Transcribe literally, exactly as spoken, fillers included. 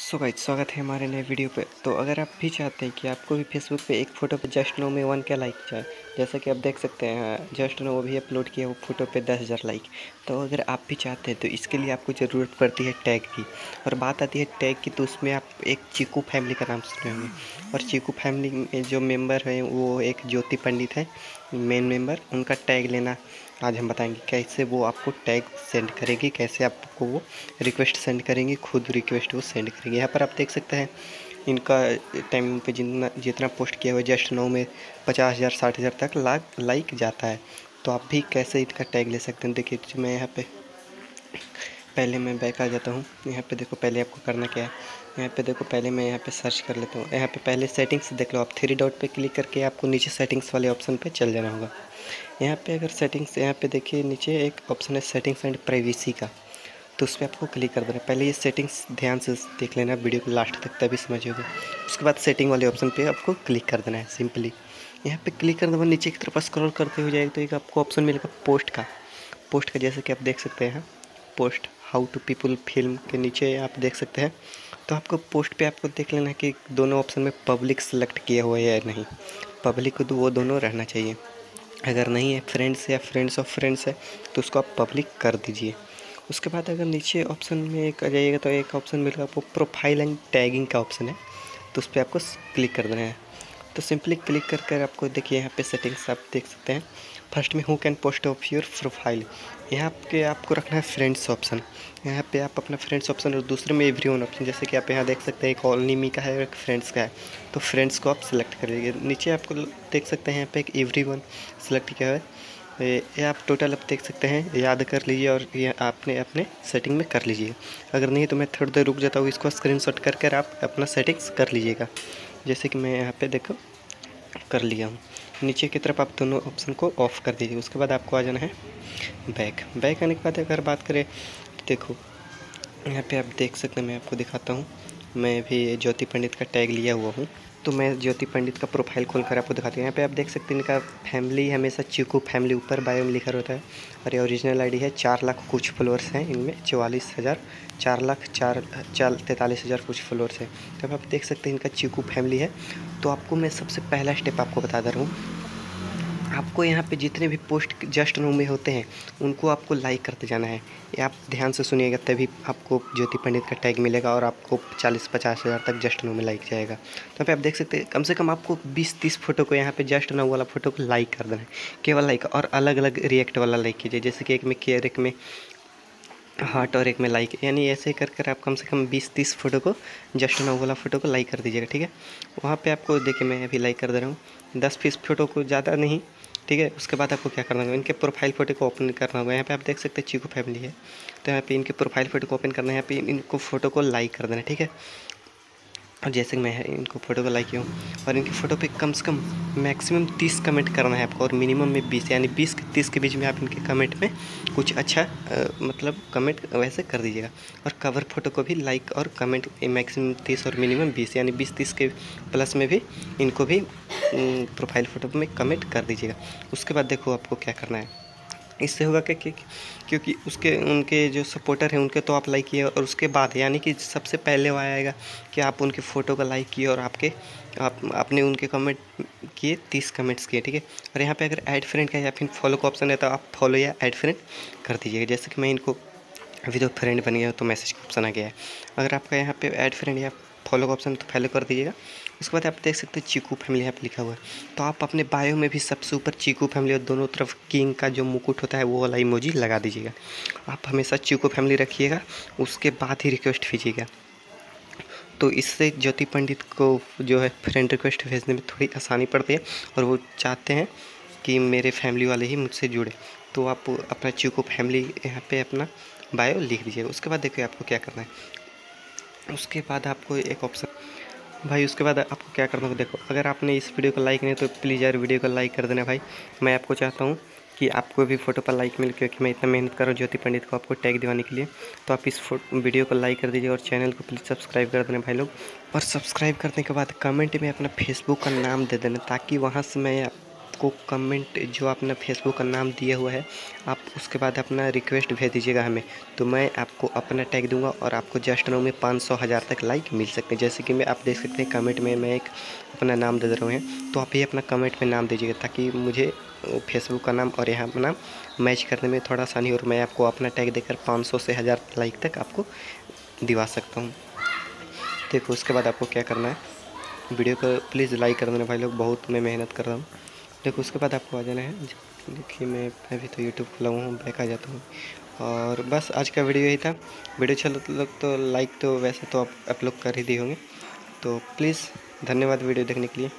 So guys स्वागत है हमारे नए वीडियो पे। तो अगर आप भी चाहते हैं कि आपको भी फेसबुक पे एक फ़ोटो पे जस्ट नो में वन का लाइक जाए, जैसा कि आप देख सकते हैं जस्ट नो वो भी अपलोड किया वो फ़ोटो पे दस हज़ार लाइक, तो अगर आप भी चाहते हैं तो इसके लिए आपको ज़रूरत पड़ती है टैग की। और बात आती है टैग की तो उसमें आप एक चिक्कू फैमिली का नाम सुने होंगे, और चिक्कू फैमिली में जो मेम्बर हैं वो एक ज्योति पंडित है मेन मेम्बर। उनका टैग लेना आज हम बताएंगे, कैसे वो आपको टैग सेंड करेगी, कैसे आपको वो रिक्वेस्ट सेंड करेंगी, खुद रिक्वेस्ट वो सेंड करेंगी। यहाँ पर आप देख सकते हैं इनका टाइमिंग पे जितना जितना पोस्ट किया हुआ जस्ट नौ में पचास हज़ार साठ हज़ार तक लाख लाइक जाता है। तो आप भी कैसे इसका टैग ले सकते हैं, देखिए मैं यहाँ पे पहले मैं बैक आ जाता हूँ। यहाँ पे देखो पहले आपको करना क्या है, यहाँ पे देखो पहले मैं यहाँ पे सर्च कर लेता हूँ। यहाँ पे पहले सेटिंग्स देख लो आप, थ्री डॉट पे क्लिक करके आपको नीचे सेटिंग्स वाले ऑप्शन पे चल जाना होगा। यहाँ पे अगर सेटिंग्स, यहाँ पे देखिए नीचे एक ऑप्शन है सेटिंग्स एंड प्राइवेसी का, तो उस पर आपको क्लिक कर देना। पहले ये सेटिंग्स ध्यान से देख लेना वीडियो को लास्ट तक, तभी समझोगे। उसके बाद सेटिंग वाले ऑप्शन पे आपको क्लिक कर देना है सिंपली। यहाँ पे क्लिक कर दो, नीचे की तरफ स्क्रॉल करते हुए जाएगा तो एक आपको ऑप्शन मिलेगा पोस्ट का। पोस्ट का जैसे कि आप देख सकते हैं post how to people film के नीचे आप देख सकते हैं। तो आपको पोस्ट पे आपको देख लेना है कि दोनों ऑप्शन में पब्लिक सेलेक्ट किया हुआ है या नहीं। पब्लिक को तो वो दोनों रहना चाहिए, अगर नहीं है फ्रेंड्स या फ्रेंड्स ऑफ फ्रेंड्स है तो उसको आप पब्लिक कर दीजिए। उसके बाद अगर नीचे ऑप्शन में एक आ जाइएगा तो एक ऑप्शन मिलेगा आपको प्रोफाइल एंड टैगिंग का ऑप्शन है, तो उस पर आपको क्लिक कर देना है। तो सिंपली क्लिक कर कर आपको देखिए यहाँ पे सेटिंग्स आप देख सकते हैं। फर्स्ट में who can post of your profile, यहाँ पे आपको रखना है फ्रेंड्स ऑप्शन। यहाँ पे आप अपना फ्रेंड्स ऑप्शन और दूसरे में एवरीवन ऑप्शन, जैसे कि आप यहाँ देख सकते हैं एक ओनली मी का है और एक फ्रेंड्स का है, तो फ्रेंड्स को आप सेलेक्ट कर लीजिए। नीचे आपको देख सकते हैं यहाँ पे एक एवरीवन सेलेक्ट किया है, ये आप टोटल आप देख सकते हैं, याद कर लीजिए और ये आपने अपने सेटिंग में कर लीजिए। अगर नहीं तो मैं थोड़ी देर रुक जाता हूँ, इसको स्क्रीनशॉट कर कर आप अपना सेटिंग्स कर लीजिएगा, जैसे कि मैं यहाँ पे देखो कर लिया हूँ। नीचे की तरफ आप दोनों ऑप्शन को ऑफ़ कर दीजिए। उसके बाद आपको आ जाना है बैक। बैक आने के बाद अगर बात करें तो देखो यहाँ पे आप देख सकते हैं, मैं आपको दिखाता हूँ। मैं भी ज्योति पंडित का टैग लिया हुआ हूँ, तो मैं ज्योति पंडित का प्रोफाइल खोलकर आपको दिखाती हूँ। यहाँ पे आप देख सकते हैं इनका फैमिली हमेशा चिक्कू फैमिली ऊपर बायो में लिखा रहता है, और ये ओरिजिनल आईडी है। चार लाख कुछ फॉलोअर्स हैं, इनमें चौवालीस हज़ार चार लाख चार चार तैंतालीस हज़ार कुछ फॉलोअर्स हैं। तब आप देख सकते हैं इनका चिक्कू फैमिली है। तो आपको मैं सबसे पहला स्टेप आपको बता दे रहा हूँ, आपको यहाँ पे जितने भी पोस्ट जस्ट नो में होते हैं उनको आपको लाइक करते जाना है। ये आप ध्यान से सुनिएगा, तभी आपको ज्योति पंडित का टैग मिलेगा और आपको चालीस पचास हज़ार तक जस्ट नो में लाइक जाएगा। तो यहाँ पे आप देख सकते हैं कम से कम आपको बीस तीस फोटो को यहाँ पे जस्ट नो वाला फ़ोटो को लाइक कर देना है, केवल लाइक। और अलग अलग रिएक्ट वाला लाइक कीजिए, जैसे कि एक में केयर, एक में हार्ट और एक में लाइक, यानी ऐसे कर कर आप कम से कम बीस तीस फोटो को जस्ट नो वाला फ़ोटो को लाइक कर दीजिएगा। ठीक है, वहाँ पे आपको देखिए मैं अभी लाइक कर दे रहा हूँ दस फीस फोटो को, ज़्यादा नहीं। ठीक है, उसके बाद आपको क्या करना होगा, इनके प्रोफाइल फ़ोटो को ओपन करना होगा। यहाँ पे आप देख सकते हैं चिक्कू फैमिली है, तो यहाँ पे इनके प्रोफाइल फ़ोटो को ओपन करना है। यहाँ पे इनको फ़ोटो को लाइक कर देना। ठीक है, और जैसे कि मैं इनको फ़ोटो को लाइक किया हूँ, और इनके फ़ोटो पे कम से कम मैक्सिमम तीस कमेंट करना है आपको, और मिनिमम में बीस, यानी बीस के तीस के बीच में आप इनके कमेंट में कुछ अच्छा आ, मतलब कमेंट वैसे कर दीजिएगा। और कवर फ़ोटो को भी लाइक और कमेंट मैक्सिमम तीस और मिनिमम बीस, यानी बीस तीस के प्लस में भी इनको भी प्रोफाइल फ़ोटो में कमेंट कर दीजिएगा। उसके बाद देखो आपको क्या करना है, इससे होगा कि क्योंकि उसके उनके जो सपोर्टर हैं उनके तो आप लाइक किए, और उसके बाद यानी कि सबसे पहले वह आएगा कि आप उनके फ़ोटो का लाइक किए और आपके आप आपने उनके कमेंट किए, तीस कमेंट्स किए। ठीक है, और यहाँ पे अगर ऐड फ्रेंड का या फिर फॉलो का ऑप्शन है तो आप फॉलो या ऐड फ्रेंड कर दीजिएगा। जैसे कि मैं इनको अभी तो फ्रेंड बन गया तो मैसेज का ऑप्शन आ गया है, अगर आपका यहाँ पर ऐड फ्रेंड या फॉलो का ऑप्शन तो फॉलो कर दीजिएगा। उसके बाद आप देख सकते हैं चिक्कू फैमिली यहाँ पे लिखा हुआ है, तो आप अपने बायो में भी सबसे ऊपर चिक्कू फैमिली और दोनों तरफ किंग का जो मुकुट होता है वो वाला इमोजी लगा दीजिएगा। आप हमेशा चिक्कू फैमिली रखिएगा, उसके बाद ही रिक्वेस्ट भेजिएगा। तो इससे ज्योति पंडित को जो है फ्रेंड रिक्वेस्ट भेजने में थोड़ी आसानी पड़ती है, और वो चाहते हैं कि मेरे फैमिली वाले ही मुझसे जुड़े। तो आप अपना चिक्कू फैमिली यहाँ पर अपना बायो लिख दीजिएगा। उसके बाद देखिए आपको क्या करना है, उसके बाद आपको एक ऑप्शन भाई, उसके बाद आपको क्या करना होगा, देखो अगर आपने इस वीडियो को लाइक नहीं तो प्लीज़ यार वीडियो को लाइक कर देना भाई। मैं आपको चाहता हूँ कि आपको भी फ़ोटो पर लाइक मिले, क्योंकि मैं इतना मेहनत कर रहा हूँ ज्योति पंडित को आपको टैग दिवाने के लिए। तो आप इस वीडियो को लाइक कर दीजिए और चैनल को प्लीज़ सब्सक्राइब कर देना भाई लोग। और सब्सक्राइब करने के बाद कमेंट में अपना फेसबुक का नाम दे देना, ताकि वहाँ से मैं आपको कमेंट जो आपने फेसबुक का नाम दिया हुआ है आप उसके बाद अपना रिक्वेस्ट भेज दीजिएगा हमें, तो मैं आपको अपना टैग दूंगा और आपको जस्ट नाउ में पाँच सौ हज़ार तक लाइक मिल सकते हैं। जैसे कि मैं आप देख सकते हैं कमेंट में मैं एक अपना नाम दे रहा हूँ, तो आप ही अपना कमेंट में नाम दीजिएगा ताकि मुझे फेसबुक का नाम और यहाँ अपना मैच करने में थोड़ा आसानी हो और मैं आपको अपना टैग देकर पाँच सौ से हज़ार लाइक तक आपको दिवा सकता हूँ। देखो उसके बाद आपको क्या करना है, वीडियो को प्लीज़ लाइक कर देना भाई लोग, बहुत मैं मेहनत कर रहा हूँ। देखो उसके बाद आपको आ जाना है, देखिए मैं अभी तो यूट्यूब खुला हुआ हूँ, बैक आ जाता हूँ और बस आज का वीडियो यही था। वीडियो अच्छा लग तो लाइक तो वैसे तो आप अपलोड कर ही दिए होंगे, तो प्लीज़ धन्यवाद वीडियो देखने के लिए।